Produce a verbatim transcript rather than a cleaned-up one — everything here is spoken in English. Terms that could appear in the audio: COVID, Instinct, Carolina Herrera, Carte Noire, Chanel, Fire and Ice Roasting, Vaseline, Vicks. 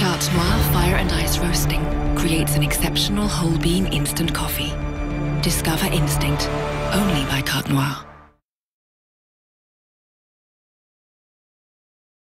Carte Noire Fire and Ice Roasting creates an exceptional whole bean instant coffee. Discover Instinct, only by Carte Noire.